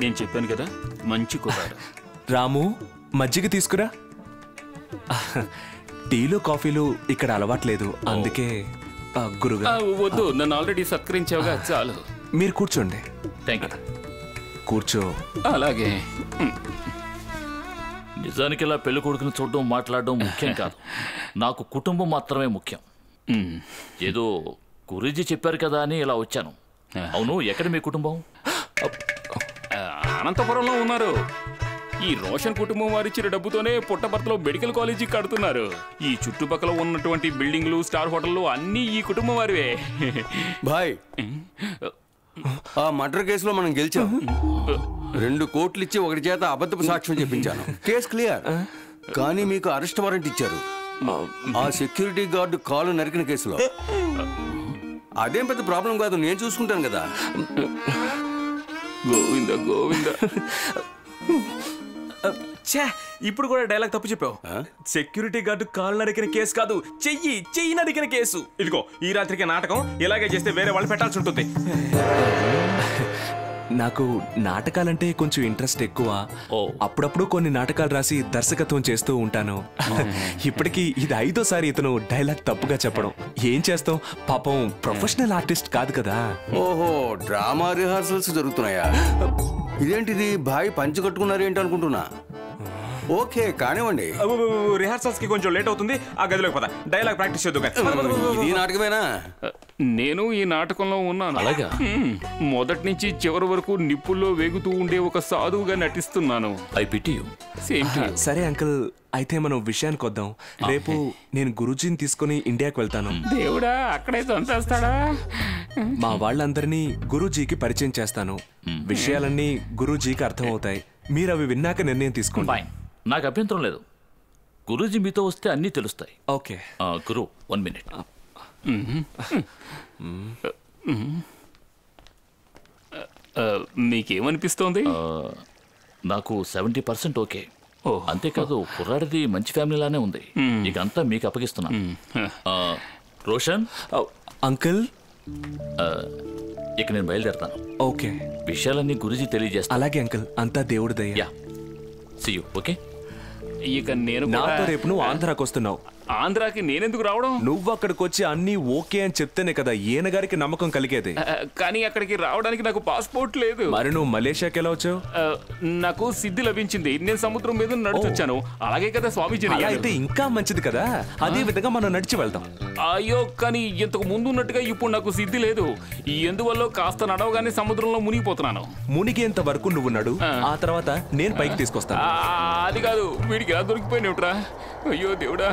నేను చెప్పాను కదా మంచి కుమార్. రాము మజ్జిగ తీసుకురా. టీలో కాఫీలు ఇక్కడ అలవాట్లేదు అందుకే గురుగారు. వద్దు, నన్ను ఆల్రెడీ సత్కరించావుగా చాలు. మీరు కూర్చోండి. Thank you. కూర్చో. అలాగే. నిజానికి ఇలా పెళ్లి కొడుకుని చూడడం మాట్లాడడం ముఖ్యం కాదు, నాకు కుటుంబం మాత్రమే ముఖ్యం. ఏదో గురూజీ చెప్పారు కదా అని ఇలా వచ్చాను. అవును, ఎక్కడ మీ కుటుంబం? అనంతపురంలో ఉన్నారు. ఈ రోషన్ కుటుంబం వారిచ్చిన డబ్బుతోనే పుట్టపర్తిలో మెడికల్ కాలేజీ కడుతున్నారు. ఈ చుట్టుపక్కల ఉన్నటువంటి బిల్డింగ్లు, స్టార్ హోటళ్లు అన్నీ ఈ కుటుంబం వారివే. భాయ్, ఆ మర్డర్ కేసులో మనం గెలిచాం. 2 కోట్లు ఇచ్చి ఒకటి చేత అబద్ధపు సాక్ష్యం చెప్పించాను. Case clear. కానీ మీకు అరెస్ట్ వారెంట్ ఇచ్చారు ఆ సెక్యూరిటీ గార్డు కాలు నరికిన కేసులో. అదేం పెద్ద ప్రాబ్లం కాదు, నేను చూసుకుంటాను కదా. గోవింద గోవింద, ఇప్పుడు కూడా డైలాగ్ తప్పు చెప్పావు. సెక్యూరిటీ గార్డు కాలు నరికిన కేసు కాదు, చెయ్యి నరికిన కేసు. ఇదిగో ఈ రాత్రికి నాటకం ఇలాగే చేస్తే వేరే వాళ్ళు పెట్టాల్సి ఉంటుంది. నాకు నాటకాలంటే కొంచెం ఇంట్రెస్ట్ ఎక్కువ. అప్పుడప్పుడు కొన్ని నాటకాలు రాసి దర్శకత్వం చేస్తూ ఉంటాను. ఇప్పటికీ ఇది 5వ సారి ఇతను డైలాగ్ తప్పుగా చెప్పడం. ఏం చేస్తాం, పాపం ప్రొఫెషనల్ ఆర్టిస్ట్ కాదు కదా. ఓహో, డ్రామా రిహార్సల్స్ జరుగుతున్నాయా? ఇదేంటిది భాయ్, పంచి కట్టుకున్నారు ఏంటి అనుకుంటున్నా. ఓకే కానివ్వండి, రిహార్సల్స్ కి కొంచెం లేట్ అవుతుంది. ఆ గదిలోకి పద, డైలాగ్ ప్రాక్టీస్ చేద్దాం. ఈ నాటకమేనా? నేను ఈ నాటకంలో ఉన్నాను. అలాగా? మొదటి నుంచి చివరి వరకు నిప్పుల్లో వేగుతూ ఉండే ఒక సాధువుగా నటిస్తున్నాను. I pity you. సరే అంకుల్, అయితే మనం విషయానికి వద్దాం. రేపు నేను గురూజీని తీసుకుని ఇండియాకి వెళ్తాను. దేవుడా, అక్కడే చంపేస్తాడా? మా వాళ్ళందరినీ గురూజీకి పరిచయం చేస్తాను. విషయాలన్నీ గురూజీకి అర్థమవుతాయి. మీరు అవి విన్నాక నిర్ణయం తీసుకోండి. నాకు అభ్యంతరం లేదు. గురూజీ మీతో వస్తే అన్నీ తెలుస్తాయి. ఓకే గురు, 1 మినిట్. మీకేమనిపిస్తోంది? నాకు 70% ఓకే. అంతేకాదు కుర్రాడిది మంచి ఫ్యామిలీలానే ఉంది. ఇకంతా మీకు అప్పగిస్తున్నాను. రోషన్ అంకుల్, ఇక నేను బయలుదేరతాను. ఓకే, విషయాలన్నీ గురూజీ తెలియజేస్తా. అలాగే అంకుల్, అంతా దేవుడి దయ. See you. ఓకే, ఇక నేను నాతో రేపు నువ్వు ఆంధ్రాకి వస్తున్నావు. ఆంధ్రాకి నేనెందుకు రావడం? నువ్వు అక్కడికి వచ్చి అన్నీ ఓకే అని చెప్తేనే కదా ఈయన గారికి నమ్మకం కలిగేది. కానీ అక్కడికి రావడానికి నాకు పాస్పోర్ట్ లేదు. మరి నువ్వు మలేషియాకి ఎలా వచ్చావు? నాకు సిద్ధి లభించింది. నేను సముద్రం మీద నడిచొచ్చాను. అలాగే కదా స్వామీజీ. అయితే ఇంకా మంచిది కదా, అదే విధంగా మనం నడిచి వెళ్తాం. అయ్యో కానీ ఇంతకు ముందు ఉన్నట్టుగా ఇప్పుడు నాకు సిద్ధి లేదు. ఎందువల్ల కాస్త నడవగానే సముద్రంలో మునిగిపోతున్నాను. మునిగేంత వరకు నువ్వు నడు, ఆ తర్వాత నేను పైకి తీసుకొస్తాను. అది కాదు, వీడికి ఎలా దొరికిపోయినట్రా? అయ్యో దేవుడా.